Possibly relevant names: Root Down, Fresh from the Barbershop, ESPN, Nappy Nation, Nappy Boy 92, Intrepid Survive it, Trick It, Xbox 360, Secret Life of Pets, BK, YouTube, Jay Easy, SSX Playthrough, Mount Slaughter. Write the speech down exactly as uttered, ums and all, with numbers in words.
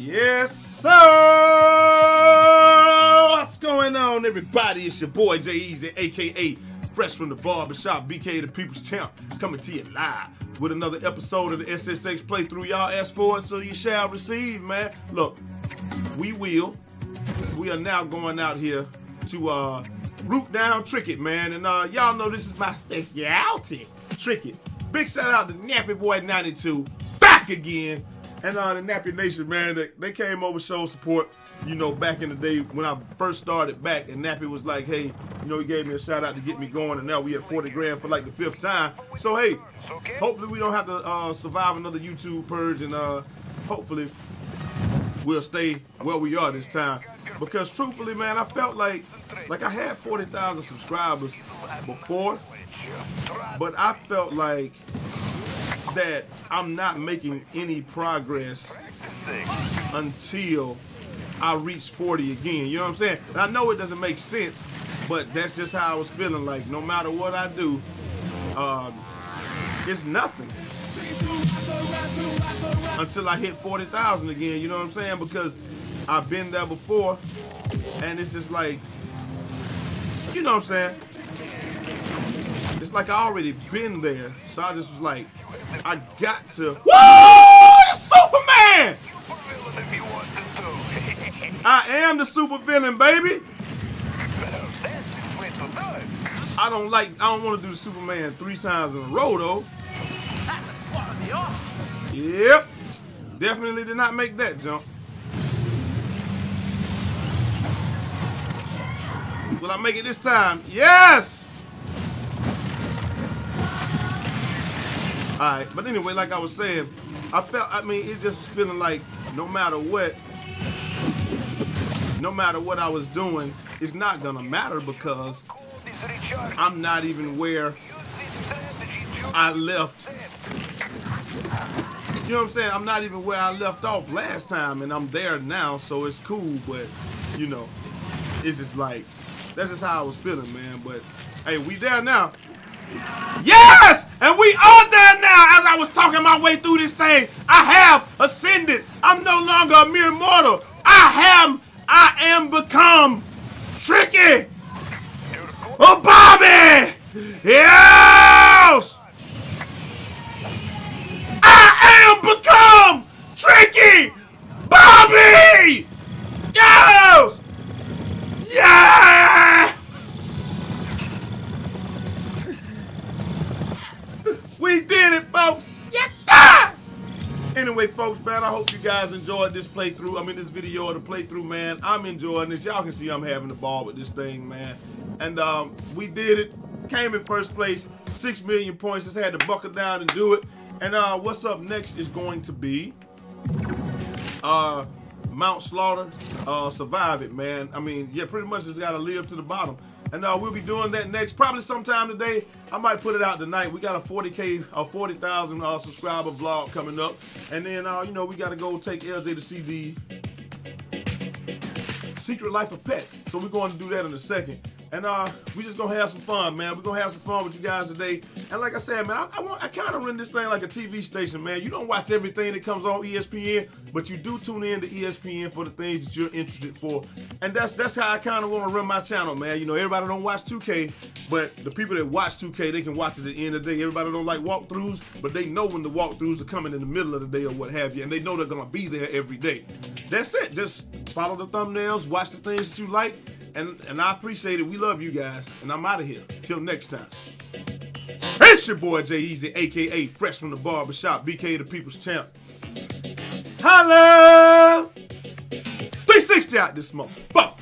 Yes, sir! What's going on, everybody? It's your boy, Jay Easy, a k a. Fresh from the Barbershop, B K the People's Champ, coming to you live with another episode of the S S X Playthrough. Y'all asked for it, so you shall receive, man. Look, we will. We are now going out here to uh, root down Trick It, man. And uh, y'all know this is my specialty, Trick It. Big shout out to Nappy Boy ninety-two, back again. And uh, the Nappy Nation, man, they, they came over, showed support, you know, back in the day when I first started back, and Nappy was like, hey, you know, he gave me a shout out to get me going, and now we at forty grand for like the fifth time. So, hey, hopefully we don't have to uh, survive another YouTube purge, and uh, hopefully we'll stay where we are this time. Because truthfully, man, I felt like, like I had forty thousand subscribers before, but I felt like that I'm not making any progress until I reach forty again. You know what I'm saying? And I know it doesn't make sense, but that's just how I was feeling. Like, no matter what I do, um, it's nothing until I hit forty thousand again. You know what I'm saying? Because I've been there before, and it's just like, you know what I'm saying? It's like I already been there, so I just was like, I got to. Whoa! The Superman! I am the super villain, baby. I don't like. I don't want to do the Superman three times in a row, though. Yep. Definitely did not make that jump. Will I make it this time? Yes. All right, but anyway, like I was saying, I felt, I mean, it just was feeling like no matter what, no matter what I was doing, it's not gonna matter because I'm not even where I left. You know what I'm saying? I'm not even where I left off last time, and I'm there now, so it's cool, but, you know, it's just like, that's just how I was feeling, man. But, hey, we there now. Yes! And we are there now! As I was talking my way through this thing, I have ascended. I'm no longer a mere mortal. I am, I am become Tricky. Oh, Bobby! Yes! I am become Tricky! Bobby! Yes! Yes! We did it, folks! Yes, sir! Anyway, folks, man, I hope you guys enjoyed this playthrough. I mean, this video or the playthrough, man. I'm enjoying this. Y'all can see I'm having a ball with this thing, man. And um, we did it. Came in first place. Six million points. Just had to buckle down and do it. And uh, what's up next is going to be uh, Mount Slaughter. Uh, survive it, man. I mean, yeah, pretty much just got to live to the bottom. And uh, we'll be doing that next, probably sometime today. I might put it out tonight. We got a forty K, a forty thousand uh, subscriber vlog coming up. And then, uh, you know, we got to go take L J to see the Secret Life of Pets. So we're going to do that in a second. And uh, we just going to have some fun, man. We're going to have some fun with you guys today. And like I said, man, I, I, want, I kind of run this thing like a T V station, man. You don't watch everything that comes on E S P N, but you do tune in to E S P N for the things that you're interested for. And that's that's how I kind of want to run my channel, man. You know, everybody don't watch two K, but the people that watch two K, they can watch it at the end of the day. Everybody don't like walkthroughs, but they know when the walkthroughs are coming in the middle of the day or what have you, and they know they're going to be there every day. That's it. Just follow the thumbnails, watch the things that you like. And, and I appreciate it. We love you guys. And I'm out of here. Till next time. It's your boy Jay Easy, a k a. Fresh from the Barbershop, B K the People's Champ. Holla! three sixty out this month. Fuck!